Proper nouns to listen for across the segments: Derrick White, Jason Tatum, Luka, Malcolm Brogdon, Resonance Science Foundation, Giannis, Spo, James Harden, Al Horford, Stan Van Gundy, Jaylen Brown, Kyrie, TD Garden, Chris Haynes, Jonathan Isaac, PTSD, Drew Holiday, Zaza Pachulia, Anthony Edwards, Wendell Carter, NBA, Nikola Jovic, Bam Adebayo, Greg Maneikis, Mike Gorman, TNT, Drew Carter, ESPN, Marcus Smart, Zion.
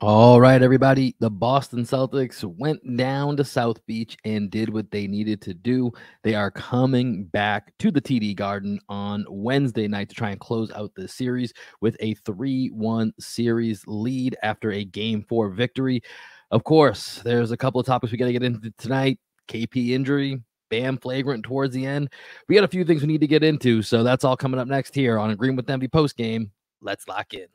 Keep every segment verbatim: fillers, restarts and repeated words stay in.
All right, everybody. The Boston Celtics went down to South Beach and did what they needed to do. They are coming back to the T D Garden on Wednesday night to try and close out the series with a three one series lead after a game four victory. Of course, there's a couple of topics we got to get into tonight. K P injury, Bam flagrant towards the end. We got a few things we need to get into, so that's all coming up next here on Green With Envy postgame. Let's lock in.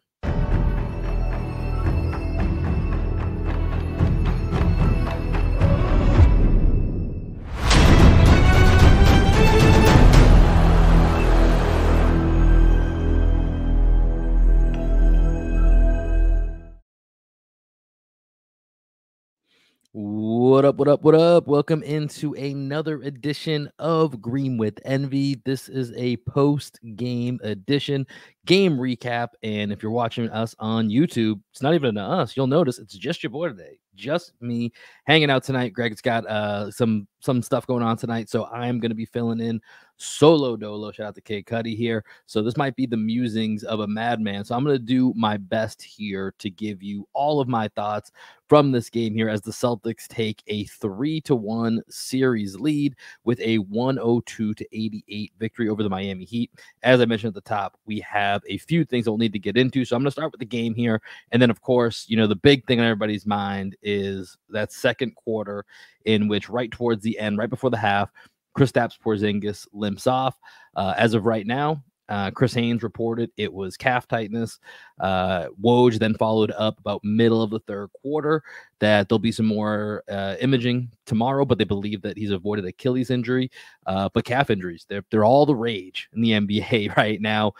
What up, what up, what up? Welcome into another edition of Green With Envy. This is a post-game edition, game recap, and if you're watching us on YouTube, it's not even us. You'll notice it's just your boy today, just me hanging out tonight. Greg's got uh, some, some stuff going on tonight, so I'm going to be filling in solo dolo. Shout out to K Cuddy here. So this might be the musings of a madman. So I'm going to do my best here to give you all of my thoughts from this game here as the Celtics take a three to one series lead with a one oh two to eighty-eight victory over the Miami Heat. As I mentioned at the top, we have a few things that we'll need to get into. So I'm going to start with the game here. And then of course, you know, the big thing on everybody's mind is that second quarter in which right towards the end, right before the half, Kristaps Porzingis limps off. Uh, as of right now, uh, Chris Haynes reported it was calf tightness. Uh, Woj then followed up about middle of the third quarter that there'll be some more uh, imaging tomorrow, but they believe that he's avoided Achilles injury. Uh, but calf injuries, they're, they're all the rage in the N B A right now.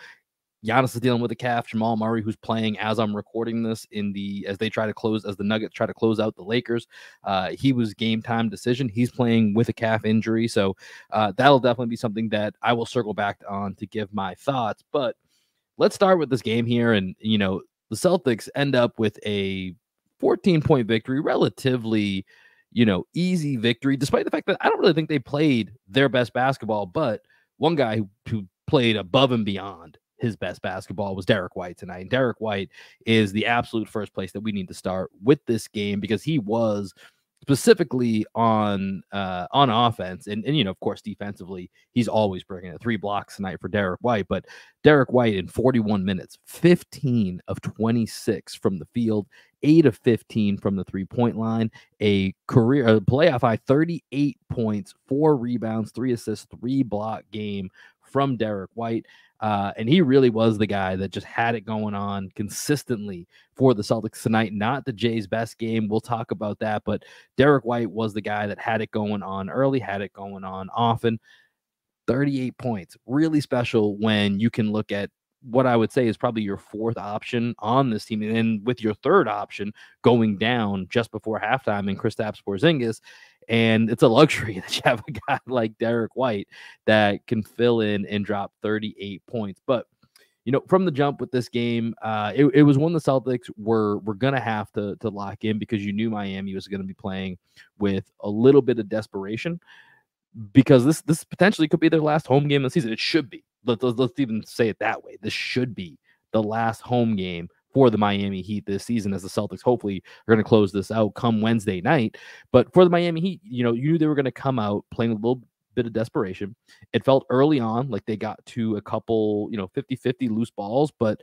Giannis is dealing with a calf. Jamal Murray, who's playing as I'm recording this in the as they try to close as the Nuggets try to close out the Lakers. Uh, he was game time decision. He's playing with a calf injury, so uh, that'll definitely be something that I will circle back on to give my thoughts. But let's start with this game here, and you know the Celtics end up with a fourteen point victory, relatively you know easy victory, despite the fact that I don't really think they played their best basketball. But one guy who, who played above and beyond his best basketball was Derrick White tonight. And Derrick White is the absolute first place that we need to start with this game because he was specifically on uh, on offense. And, and, you know, of course, defensively, he's always bringing it. Three blocks tonight for Derrick White. But Derrick White in forty-one minutes, fifteen of twenty-six from the field, eight of fifteen from the three-point line, a career a playoff high, thirty-eight points, four rebounds, three assists, three-block game from Derrick White. Uh, and he really was the guy that just had it going on consistently for the Celtics tonight. Not the Jays' best game. We'll talk about that. But Derrick White was the guy that had it going on early, had it going on often. thirty-eight points. Really special when you can look at what I would say is probably your fourth option on this team. And then with your third option going down just before halftime in Kristaps Porzingis. And it's a luxury that you have a guy like Derrick White that can fill in and drop thirty-eight points. But, you know, from the jump with this game, uh, it, it was one the Celtics were were going to have to to lock in because you knew Miami was going to be playing with a little bit of desperation because this this potentially could be their last home game of the season. It should be. Let, let's, let's even say it that way. This should be the last home game for the Miami Heat this season as the Celtics hopefully are going to close this out come Wednesday night. But for the Miami Heat, you know, you knew they were going to come out playing a little bit of desperation. It felt early on like they got to a couple, you know, fifty fifty loose balls. But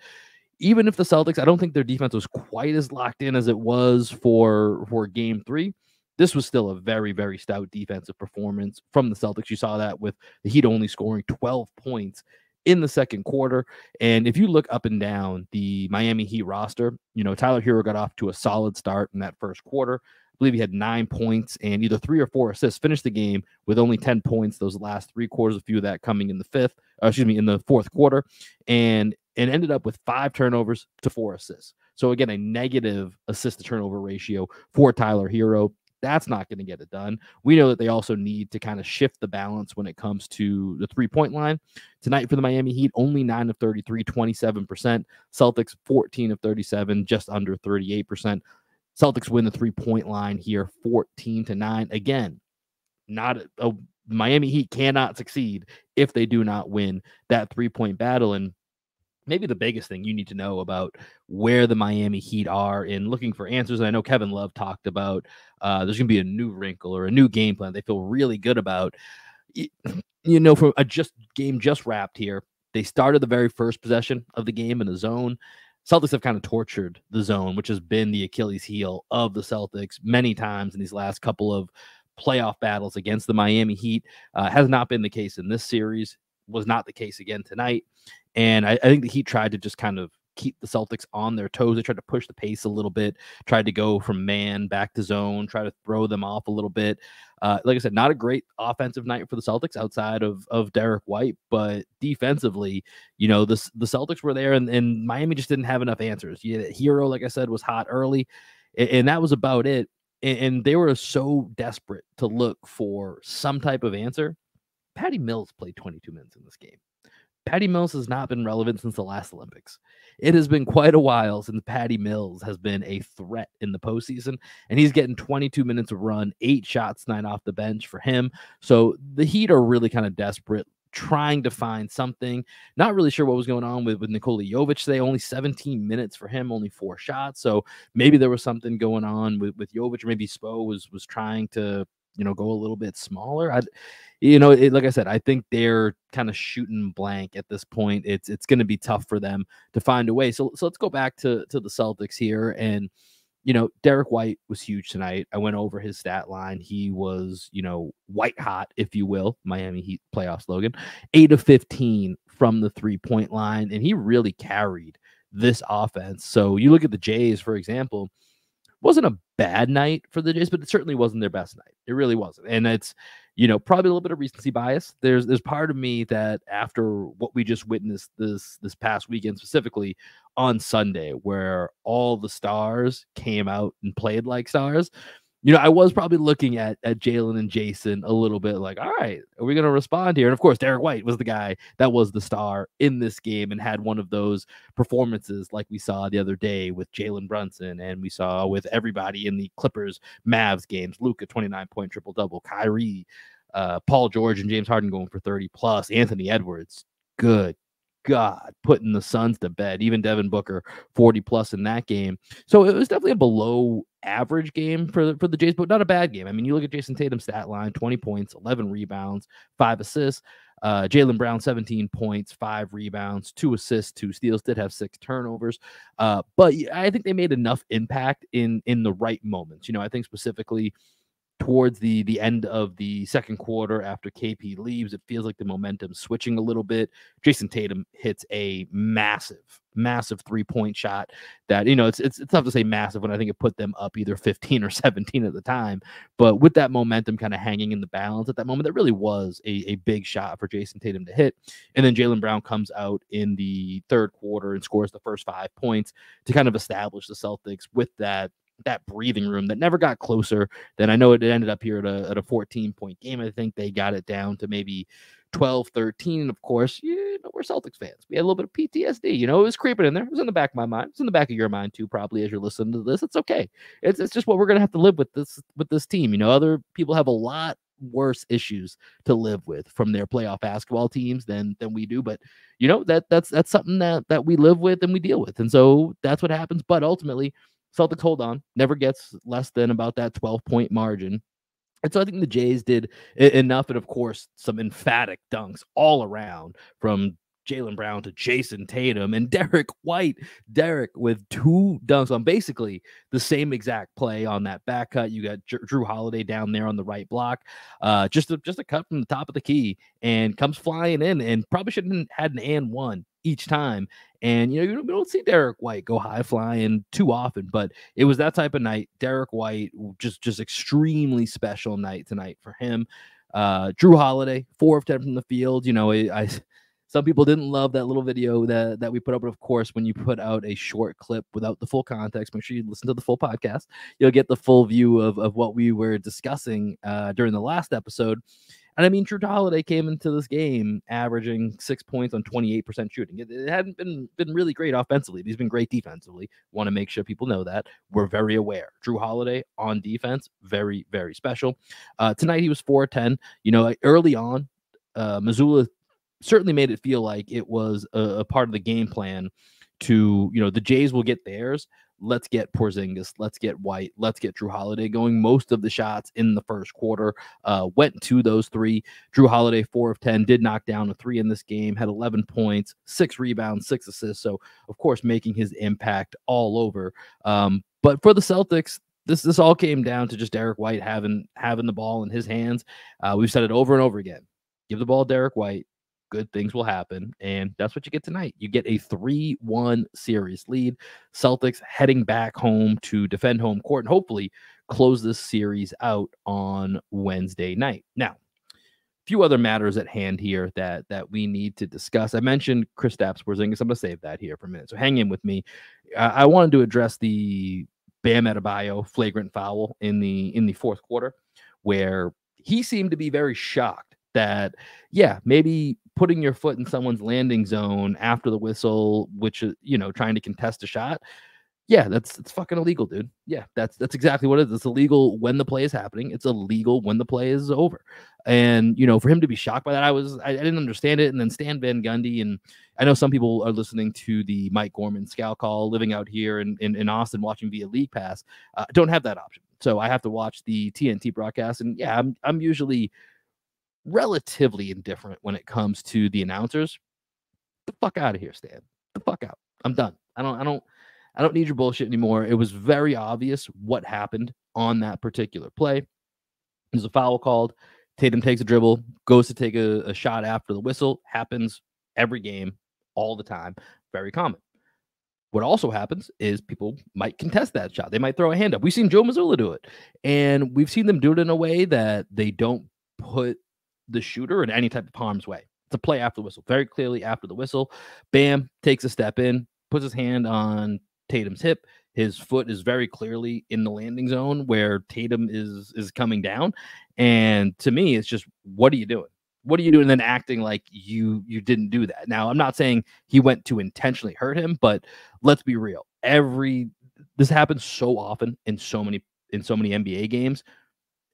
even if the Celtics, I don't think their defense was quite as locked in as it was for, for game three. This was still a very, very stout defensive performance from the Celtics. You saw that with the Heat only scoring twelve points in the second quarter. And if you look up and down the Miami Heat roster, you know, Tyler Herro got off to a solid start in that first quarter. I believe he had nine points and either three or four assists, finished the game with only ten points those last three quarters, a few of that coming in the fifth, uh, excuse me, in the fourth quarter, and and ended up with five turnovers to four assists. So again, a negative assist to turnover ratio for Tyler Herro. That's not going to get it done. We know that they also need to kind of shift the balance when it comes to the three-point line. Tonight for the Miami Heat, only nine of thirty-three, twenty-seven percent. Celtics, fourteen of thirty-seven, just under thirty-eight percent. Celtics win the three-point line here, fourteen to nine. Again, not a, a, Miami Heat cannot succeed if they do not win that three-point battle. And maybe the biggest thing you need to know about where the Miami Heat are in looking for answers. And I know Kevin Love talked about uh, there's going to be a new wrinkle or a new game plan they feel really good about. You know, for a just game just wrapped here, they started the very first possession of the game in the zone. Celtics have kind of tortured the zone, which has been the Achilles heel of the Celtics many times in these last couple of playoff battles against the Miami Heat. Uh, has not been the case in this series, was not the case again tonight. And I, I think the Heat tried to just kind of keep the Celtics on their toes. They tried to push the pace a little bit, tried to go from man back to zone, try to throw them off a little bit. Uh, like I said, not a great offensive night for the Celtics outside of, of Derrick White, but defensively, you know, the, the Celtics were there and, and Miami just didn't have enough answers. Yeah, Herro, like I said, was hot early, and, and that was about it. And, and they were so desperate to look for some type of answer. Patty Mills played twenty-two minutes in this game. Patty Mills has not been relevant since the last Olympics. It has been quite a while since Patty Mills has been a threat in the postseason, and he's getting twenty-two minutes of run, eight shots, nine off the bench for him. So the Heat are really kind of desperate, trying to find something. Not really sure what was going on with, with Nikola Jovic today. Only seventeen minutes for him, only four shots. So maybe there was something going on with, with Jovic, or maybe Spo was, was trying to, you know, go a little bit smaller. I, you know, it, like I said, I think they're kind of shooting blank at this point. It's it's going to be tough for them to find a way. So so let's go back to to the Celtics here. And, you know, Derrick White was huge tonight. I went over his stat line. He was, you know, white hot, if you will, Miami Heat playoff slogan, eight of fifteen from the three-point line. And he really carried this offense. So you look at the Jays, for example. Wasn't a bad night for the Jays, but it certainly wasn't their best night. It really wasn't. And it's, you know, probably a little bit of recency bias. There's there's part of me that after what we just witnessed this this past weekend, specifically on Sunday, where all the stars came out and played like stars, you know, I was probably looking at at Jaylen and Jason a little bit like, all right, are we going to respond here? And of course, Derrick White was the guy that was the star in this game and had one of those performances like we saw the other day with Jaylen Brunson, and we saw with everybody in the Clippers Mavs games. Luka, twenty-nine point triple double, Kyrie, uh, Paul George and James Harden going for thirty plus, Anthony Edwards, good God, putting the Suns to bed. Even Devin Booker, forty plus in that game. So it was definitely a below average game for the, for the Jays, but not a bad game. I mean, you look at Jason Tatum's stat line, twenty points, eleven rebounds, five assists. Uh, Jaylen Brown, seventeen points, five rebounds, two assists, two steals, did have six turnovers. Uh, but I think they made enough impact in, in the right moments. You know, I think specifically towards the the end of the second quarter, after K P leaves, it feels like the momentum's switching a little bit. Jason Tatum hits a massive, massive three-point shot that, you know, it's, it's it's tough to say massive when I think it put them up either fifteen or seventeen at the time. But with that momentum kind of hanging in the balance at that moment, that really was a, a big shot for Jason Tatum to hit. And then Jaylen Brown comes out in the third quarter and scores the first five points to kind of establish the Celtics with that that breathing room that never got closer. Then I know it ended up here at a, at a fourteen point game. I think they got it down to maybe twelve, thirteen. And of course, you know, we're Celtics fans. We had a little bit of P T S D, you know, it was creeping in there. It was in the back of my mind. It's in the back of your mind too, probably, as you're listening to this. It's okay. It's, it's just what we're going to have to live with this, with this team. You know, other people have a lot worse issues to live with from their playoff basketball teams than than we do, but you know, that that's, that's something that, that we live with and we deal with. And so that's what happens. But ultimately, Celtics hold on, never gets less than about that twelve point margin. And so I think the Jays did enough. And of course, some emphatic dunks all around, from Jaylen Brown to Jason Tatum and Derrick White. Derrick with two dunks on basically the same exact play on that back cut. You got Drew Holiday down there on the right block. Uh, just, a, just a cut from the top of the key, and comes flying in, and probably shouldn't have had an and one each time. And, you know, you don't, you don't see Derrick White go high flying too often, but it was that type of night. Derrick White, just, just extremely special night tonight for him. Uh, Drew Holiday, four of ten from the field. You know, I, I some people didn't love that little video that, that we put up. But of course, when you put out a short clip without the full context, make sure you listen to the full podcast. You'll get the full view of, of what we were discussing uh, during the last episode. And I mean, Drew Holiday came into this game averaging six points on twenty-eight percent shooting. It, it hadn't been, been really great offensively, but he's been great defensively. Want to make sure people know that. We're very aware. Drew Holiday on defense, very, very special. Uh, tonight, he was four of ten. You know, early on, uh, Mazzulla certainly made it feel like it was a, a part of the game plan to, you know, the Jays will get theirs. Let's get Porzingis. Let's get White. Let's get Drew Holiday going. Most of the shots in the first quarter uh, went to those three. Drew Holiday, four of ten, did knock down a three in this game, had eleven points, six rebounds, six assists. So, of course, making his impact all over. Um, but for the Celtics, this this all came down to just Derrick White having, having the ball in his hands. Uh, we've said it over and over again. Give the ball to Derrick White. Good things will happen, and that's what you get tonight. You get a three one series lead. Celtics heading back home to defend home court and hopefully close this series out on Wednesday night. Now, a few other matters at hand here that, that we need to discuss. I mentioned Kristaps Porzingis. I'm going to save that here for a minute, so hang in with me. I, I wanted to address the Bam Adebayo flagrant foul in the in the fourth quarter, where he seemed to be very shocked that, yeah, maybe putting your foot in someone's landing zone after the whistle, which is, you know, trying to contest a shot. Yeah, that's it's fucking illegal, dude. Yeah, that's that's exactly what it is. It's illegal when the play is happening. It's illegal when the play is over. And, you know, for him to be shocked by that, I was I, I didn't understand it. And then Stan Van Gundy, and I know some people are listening to the Mike Gorman scout call, living out here in, in, in Austin, watching via League Pass. Uh, don't have that option. So I have to watch the T N T broadcast. And yeah, I'm I'm usually relatively indifferent when it comes to the announcers. The fuck out of here, Stan. The fuck out. I'm done. I don't, I don't, I don't need your bullshit anymore. It was very obvious what happened on that particular play. There's a foul called. Tatum takes a dribble, goes to take a, a shot after the whistle. Happens every game, all the time. Very common. What also happens is people might contest that shot. They might throw a hand up. We've seen Joe Mazzulla do it, and we've seen them do it in a way that they don't put the shooter in any type of harm's way. It's a play after the whistle. Very clearly after the whistle, Bam takes a step in, puts his hand on Tatum's hip. His foot is very clearly in the landing zone where Tatum is is coming down. And to me, it's just, what are you doing? What are you doing? And then acting like you you didn't do that. Now, I'm not saying he went to intentionally hurt him, but let's be real. Every this happens so often in so many in so many N B A games.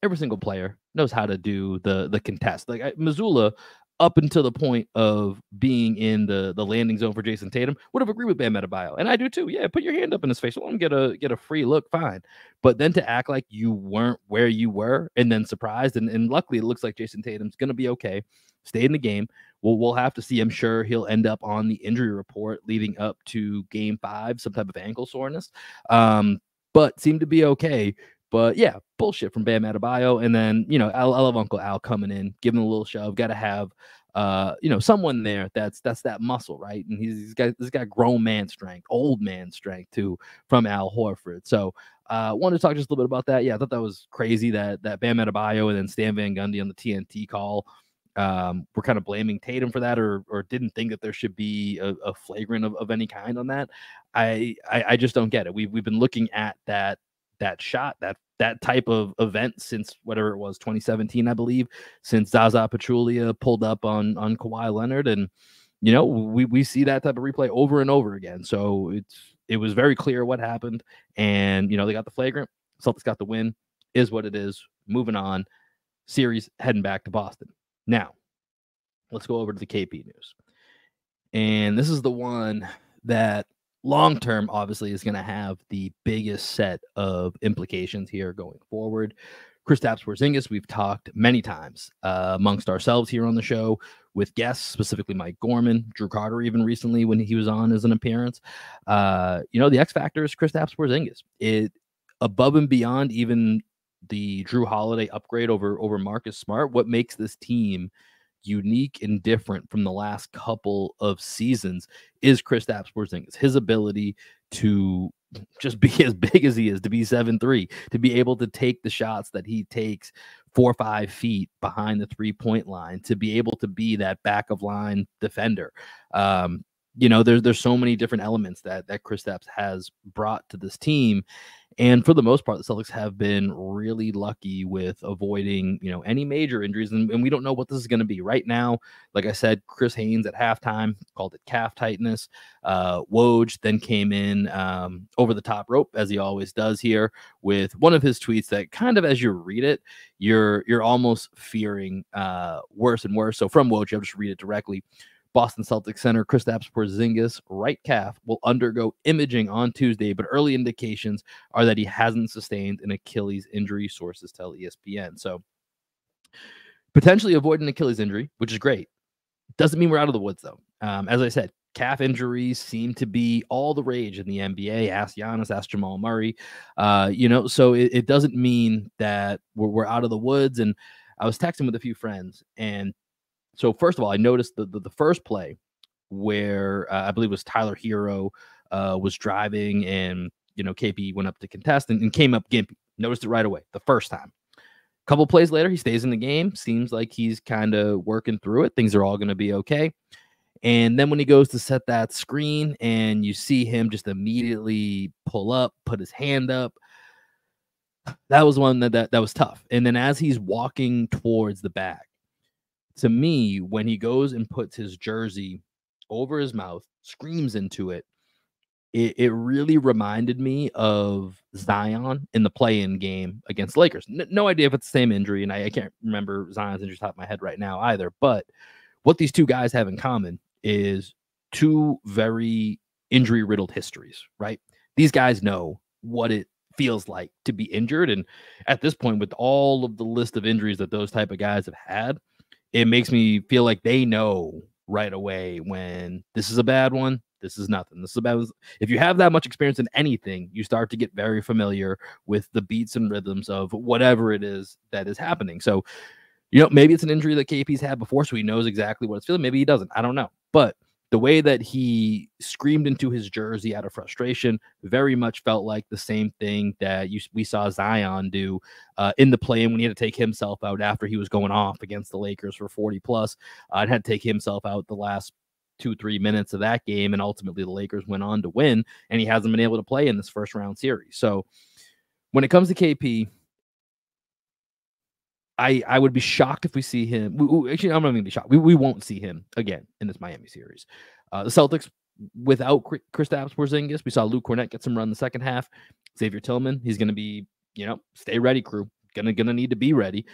Every single player knows how to do the the contest. Like I, Mazzulla, up until the point of being in the the landing zone for Jason Tatum, would have agreed with Bam Adebayo, and I do too. Yeah, put your hand up in his face. Let him get a get a free look, fine. But then to act like you weren't where you were, and then surprised, and, and luckily it looks like Jason Tatum's going to be okay. Stay in the game. We'll we'll have to see. I'm sure he'll end up on the injury report leading up to Game Five, some type of ankle soreness. Um, but seemed to be okay. But yeah, bullshit from Bam Adebayo. And then, you know, I, I love Uncle Al coming in, giving a little shove. Got to have, uh, you know, someone there that's that's that muscle, right? And he's, he's got he's got grown man strength, old man strength too, from Al Horford. So I uh, wanted to talk just a little bit about that. Yeah, I thought that was crazy that that Bam Adebayo and then Stan Van Gundy on the T N T call um, were kind of blaming Tatum for that, or or didn't think that there should be a, a flagrant of, of any kind on that. I, I I just don't get it. We've we've been looking at that. that shot, that that type of event since whatever it was, twenty seventeen, I believe, since Zaza Pachulia pulled up on on Kawhi Leonard. And, you know, we we see that type of replay over and over again. So it's it was very clear what happened. And, you know, they got the flagrant. Celtics got the win. Is what it is. Moving on. Series heading back to Boston. Now, let's go over to the K P news. And this is the one that long-term, obviously, is going to have the biggest set of implications here going forward. Kristaps Porzingis, we've talked many times uh, amongst ourselves here on the show with guests, specifically Mike Gorman, Drew Carter, even recently when he was on as an appearance. Uh, you know, the X factor is Kristaps Porzingis. It above and beyond even the Drew Holiday upgrade over, over Marcus Smart. What makes this team unique and different from the last couple of seasons is Kristaps Porzingis. His ability to just be as big as he is, to be seven three, to be able to take the shots that he takes four or five feet behind the three-point line, to be able to be that back-of-line defender. Um, you know, there's, there's so many different elements that, that Kristaps has brought to this team. And for the most part, the Celtics have been really lucky with avoiding, you know, any major injuries. And, and we don't know what this is going to be right now. Like I said, Chris Haynes at halftime called it calf tightness. Uh, Woj then came in um, over the top rope, as he always does here, with one of his tweets that kind of, as you read it, you're, you're almost fearing uh, worse and worse. So from Woj, I'll just read it directly. Boston Celtics center Kristaps Porzingis' right calf will undergo imaging on Tuesday, but early indications are that he hasn't sustained an Achilles injury, sources tell E S P N. So potentially avoid an Achilles injury, which is great. Doesn't mean we're out of the woods, though. Um, as I said, calf injuries seem to be all the rage in the N B A. Ask Giannis, ask Jamal Murray. Uh, you know, so it, it doesn't mean that we're, we're out of the woods. And I was texting with a few friends, and so first of all, I noticed the the, the first play where uh, I believe it was Tyler Herro uh, was driving, and you know K P went up to contest and, and came up gimpy. Noticed it right away the first time. A couple plays later, he stays in the game. Seems like he's kind of working through it. Things are all going to be okay. And then when he goes to set that screen, and you see him just immediately pull up, put his hand up. That was one that that, that was tough. And then as he's walking towards the bag. To me, when he goes and puts his jersey over his mouth, screams into it, it, it really reminded me of Zion in the play-in game against Lakers. N no idea if it's the same injury, and I, I can't remember Zion's injury off the top of my head right now either. But what these two guys have in common is two very injury-riddled histories, right? These guys know what it feels like to be injured. And at this point, with all of the list of injuries that those type of guys have had, it makes me feel like they know right away when this is a bad one, this is nothing. This is a bad one. If you have that much experience in anything, you start to get very familiar with the beats and rhythms of whatever it is that is happening. So, you know, maybe it's an injury that K P's had before, so he knows exactly what it's feeling. Maybe he doesn't. I don't know. But the way that he screamed into his jersey out of frustration very much felt like the same thing that you, we saw Zion do uh, in the play-in when he had to take himself out after he was going off against the Lakers for forty plus uh, and had to take himself out the last two, three minutes of that game. And ultimately the Lakers went on to win, and he hasn't been able to play in this first round series. So when it comes to K P, I, I would be shocked if we see him. We, we, actually, I'm not going to be shocked. We, we won't see him again in this Miami series. Uh, the Celtics, without Kristaps Porzingis, we saw Luke Cornett get some run in the second half. Xavier Tillman, he's going to be, you know, stay ready, crew. Gonna gonna need to be ready.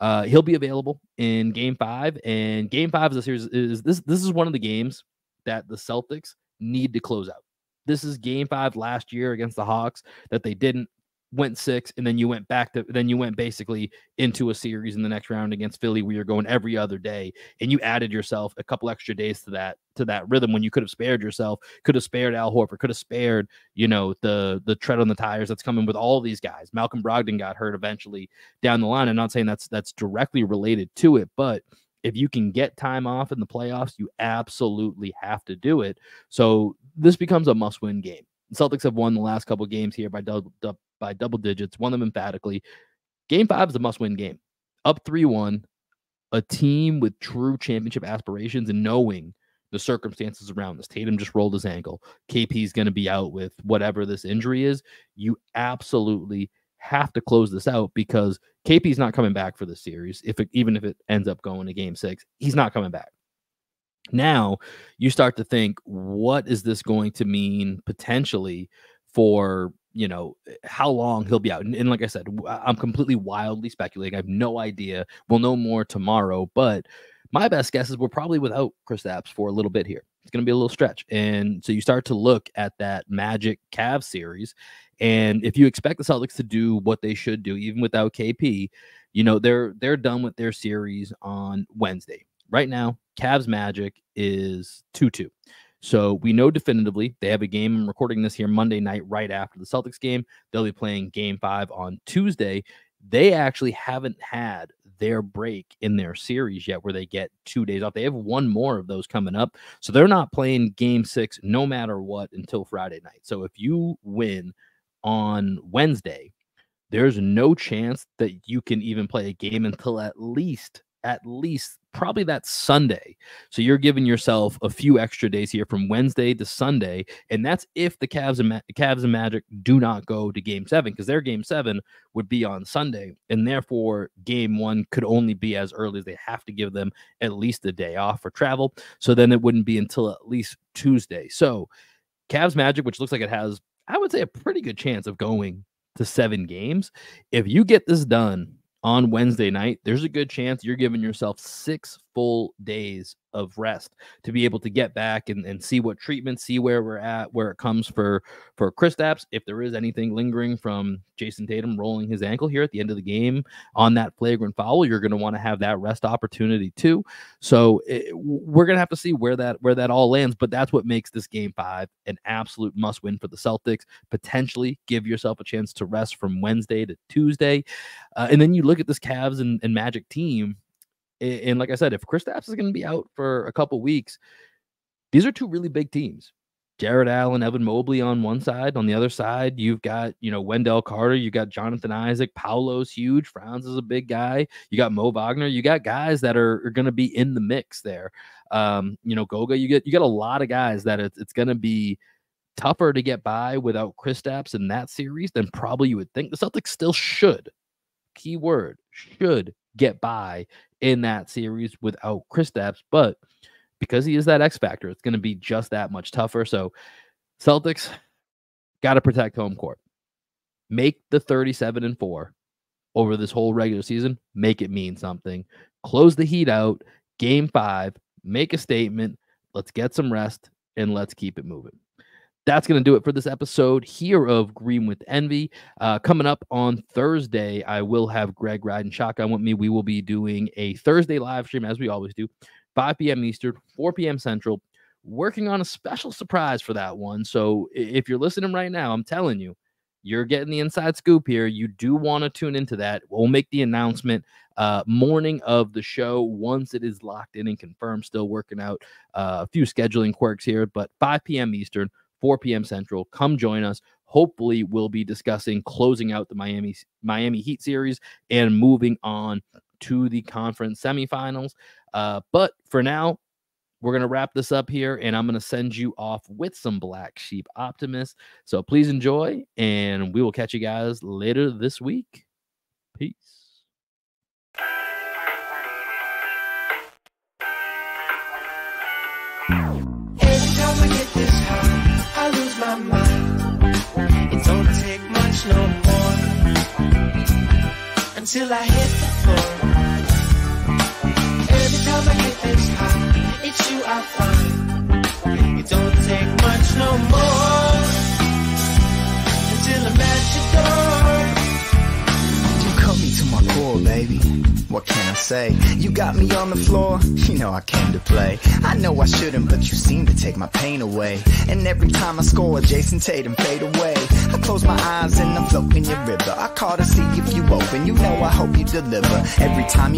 Uh, he'll be available in Game Five, and Game Five of the series is this. This is one of the games that the Celtics need to close out. This is Game Five last year against the Hawks that they didn't. Went six, and then you went back to, then you went basically into a series in the next round against Philly where you're going every other day, and you added yourself a couple extra days to that to that rhythm when you could have spared yourself, could have spared Al Horford, could have spared, you know, the the tread on the tires that's coming with all these guys. Malcolm Brogdon got hurt eventually down the line. I'm not saying that's that's directly related to it, but if you can get time off in the playoffs, you absolutely have to do it. So this becomes a must-win game. The Celtics have won the last couple of games here by double by double digits, won them emphatically. Game five is a must-win game. Up three one, a team with true championship aspirations and knowing the circumstances around this. Tatum just rolled his ankle. K P's going to be out with whatever this injury is. You absolutely have to close this out because K P's not coming back for this series. If it, even if it ends up going to game six, he's not coming back. Now you start to think, what is this going to mean potentially for, you know, how long he'll be out? And, and like I said, I'm completely wildly speculating. I have no idea. We'll know more tomorrow, but my best guess is we're probably without Kristaps for a little bit here. It's going to be a little stretch. And so you start to look at that Magic Cavs series. And if you expect the Celtics to do what they should do, even without K P, you know, they're, they're done with their series on Wednesday. Right now, Cavs Magic is two two. So we know definitively they have a game. I'm recording this here Monday night right after the Celtics game. They'll be playing game five on Tuesday. They actually haven't had their break in their series yet where they get two days off. They have one more of those coming up. So they're not playing game six no matter what until Friday night. So if you win on Wednesday, there's no chance that you can even play a game until at least at least probably that Sunday. So you're giving yourself a few extra days here from Wednesday to Sunday. And that's if the Cavs and, Ma Cavs and Magic do not go to game seven, because their game seven would be on Sunday. And therefore, game one could only be as early as they have to give them at least a day off for travel. So then it wouldn't be until at least Tuesday. So Cavs Magic, which looks like it has, I would say, a pretty good chance of going to seven games. If you get this done on Wednesday night, there's a good chance you're giving yourself six full days of rest to be able to get back and, and see what treatment, see where we're at, where it comes for, for Kristaps. If there is anything lingering from Jason Tatum rolling his ankle here at the end of the game on that flagrant foul, you're going to want to have that rest opportunity too. So it, we're going to have to see where that, where that all lands, but that's what makes this game five an absolute must win for the Celtics. Potentially give yourself a chance to rest from Wednesday to Tuesday. Uh, and then you look at this Cavs and, and Magic team. And like I said, if Kristaps is going to be out for a couple weeks, these are two really big teams. Jared Allen, Evan Mobley on one side. On the other side, you've got, you know, Wendell Carter. You've got Jonathan Isaac. Paolo's huge. Franz is a big guy. You got Mo Wagner. You got guys that are, are going to be in the mix there. Um, you know, Goga, you get you got a lot of guys that it's, it's going to be tougher to get by without Kristaps in that series than probably you would think. The Celtics still should, key word, should get by in that series without Kristaps, but because he is that X factor, it's going to be just that much tougher. So Celtics got to protect home court, make the thirty-seven and four over this whole regular season, make it mean something, close the Heat out, game five, make a statement, let's get some rest, and let's keep it moving. That's going to do it for this episode here of Green with Envy. Uh, coming up on Thursday, I will have Greg riding shotgun with me. We will be doing a Thursday live stream, as we always do, five P M Eastern, four P M Central. Working on a special surprise for that one. So if you're listening right now, I'm telling you, you're getting the inside scoop here. You do want to tune into that. We'll make the announcement uh, morning of the show once it is locked in and confirmed. Still working out uh, a few scheduling quirks here, but five P M Eastern, four P M Central. Come join us. Hopefully, we'll be discussing closing out the Miami Miami Heat series and moving on to the conference semifinals. Uh, but for now, we're going to wrap this up here, and I'm going to send you off with some Black Sheep Optimists. So please enjoy, and we will catch you guys later this week. Peace. My mind. It don't take much no more until I hit the floor. Every time I hit this high, it's you I find. It don't take much no more until I'm at your door. You call me to my core, baby. What can I say? You got me on the floor, you know I came to play. I know I shouldn't, but you seem to take my pain away. And every time I score, Jason Tatum fade away. I close my eyes and I'm floating in your river. I call to see if you open, you know I hope you deliver. Every time you